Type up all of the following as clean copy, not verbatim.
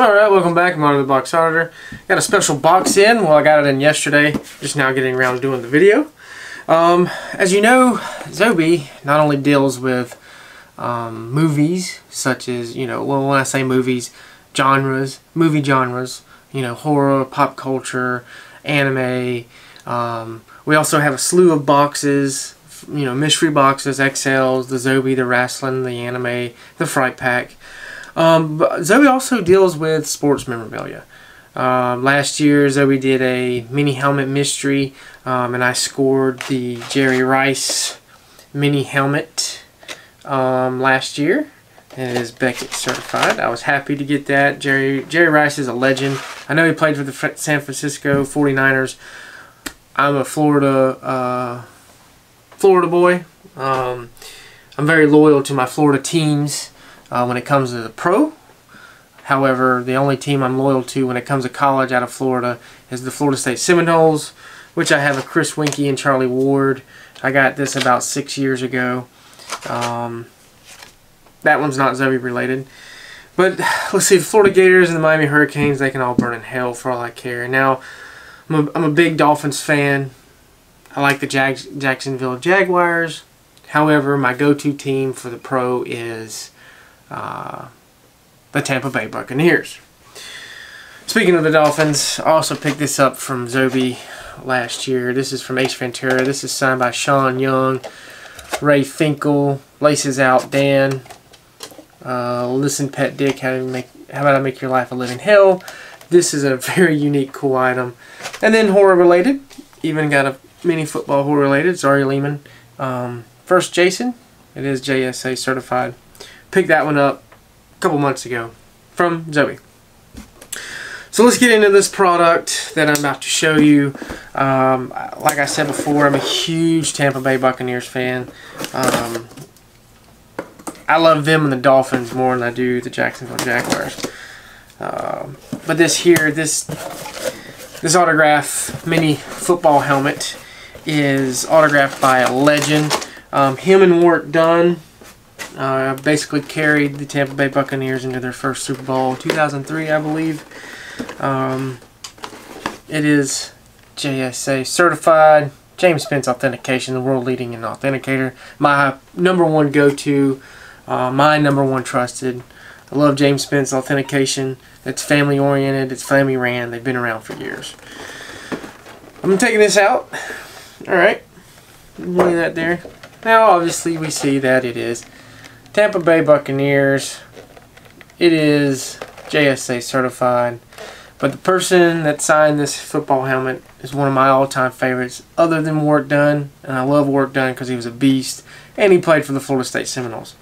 Alright, welcome back. I'm out of the box auditor. Got a special box in. Well, I got it in yesterday. Just now getting around to doing the video. As you know, Zobie not only deals with movies, such as, you know, well, when I say movies, genres, movie genres, you know, horror, pop culture, anime. We also have a slew of boxes, you know, mystery boxes, XLs, the Zobie, the wrestling, the anime, the Fright Pack. But Zobie also deals with sports memorabilia. Last year Zobie did a mini helmet mystery, and I scored the Jerry Rice mini helmet last year. It is Beckett certified. I was happy to get that. Jerry Rice is a legend. I know he played for the San Francisco 49ers. I'm a Florida boy. I'm very loyal to my Florida teams. When it comes to the pro. However, the only team I'm loyal to when it comes to college out of Florida is the Florida State Seminoles, which I have a Chris Wienke and Charlie Ward. I got this about 6 years ago. That one's not Zobie related. But let's see, the Florida Gators and the Miami Hurricanes, they can all burn in hell for all I care. Now, I'm a big Dolphins fan. I like the Jacksonville Jaguars. However, my go-to team for the pro is the Tampa Bay Buccaneers. Speaking of the Dolphins, I also picked this up from Zobie last year. This is from H. Ventura. This is signed by Sean Young, Ray Finkel, Laces Out Dan, Listen Pet Dick, How About I Make Your Life a Living Hell. This is a very unique, cool item. And then horror related, even got a mini football horror related, Zarie Lehman. First Jason, it is JSA certified. Picked that one up a couple months ago from Zobie. So let's get into this product that I'm about to show you. Like I said before, I'm a huge Tampa Bay Buccaneers fan. I love them and the Dolphins more than I do the Jacksonville Jaguars. But this autograph mini football helmet is autographed by a legend. Him and Warrick Dunn basically carried the Tampa Bay Buccaneers into their first Super Bowl, 2003, I believe. It is JSA certified, James Spence Authentication, the world leading and authenticator. My number one go-to, my number one trusted. I love James Spence Authentication. It's family oriented, it's family ran, they've been around for years. I'm taking this out. Alright, leave that there. Now obviously we see that it is Tampa Bay Buccaneers. It is JSA certified, but the person that signed this football helmet is one of my all-time favorites other than Warrick Dunn, and I love Warrick Dunn because he was a beast and he played for the Florida State Seminoles.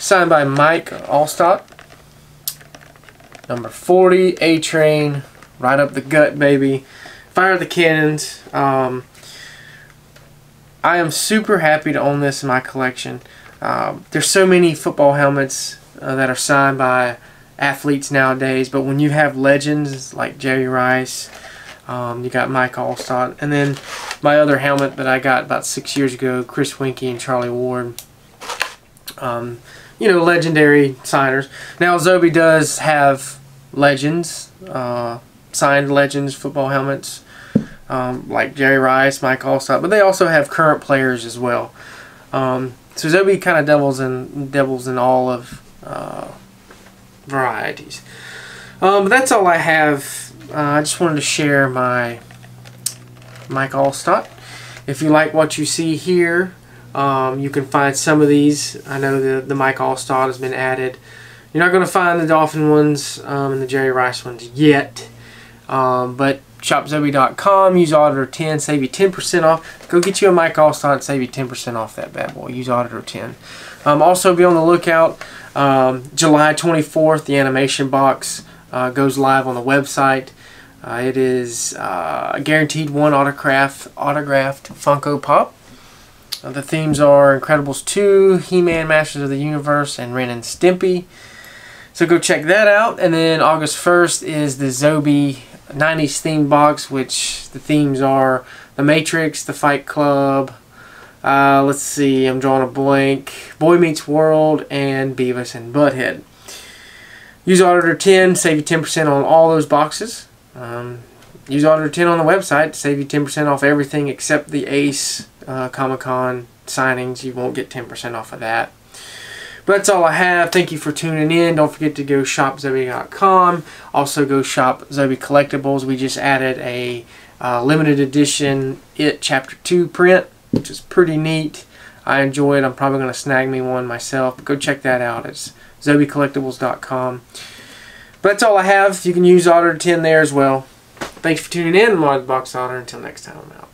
Signed by Mike Alstott, number 40, A-Train, right up the gut, baby. Fire the cannons. I am super happy to own this in my collection. There's so many football helmets that are signed by athletes nowadays, but when you have legends like Jerry Rice, you got Mike Alstott, and then my other helmet that I got about 6 years ago, Chris Wienke and Charlie Ward, you know, legendary signers. Now Zobie does have legends, signed legends football helmets, like Jerry Rice, Mike Alstott, but they also have current players as well. So Zobie kind of dabbles in all of varieties. But that's all I have. I just wanted to share my Mike Alstott. If you like what you see here, you can find some of these. I know the Mike Alstott has been added. You're not going to find the Dolphin ones and the Jerry Rice ones yet, but ShopZobie.com, use Auditor 10, save you 10% off. Go get you a Mike Alstott, save you 10% off that bad boy. Use Auditor 10. Also be on the lookout. July 24th, the animation box goes live on the website. It is guaranteed one autographed Funko Pop. The themes are Incredibles 2, He-Man Masters of the Universe, and Ren and Stimpy. So go check that out. And then August 1st is the Zobie 90s theme box, which the themes are The Matrix, The Fight Club, let's see, I'm drawing a blank, Boy Meets World, and Beavis and Butthead. Use Auditor 10, save you 10% on all those boxes. Use Auditor 10 on the website to save you 10% off everything except the Ace Comic-Con signings. You won't get 10% off of that. But that's all I have. Thank you for tuning in. Don't forget to go ShopZobie.com. Also go shop Zobie Collectibles. We just added a limited edition It Chapter 2 print, which is pretty neat. I enjoy it. I'm probably going to snag me one myself. But go check that out. It's zobiecollectibles.com. But that's all I have. You can use Auditor 10 there as well. Thanks for tuning in. Mod Box Auditor. Until next time, I'm out.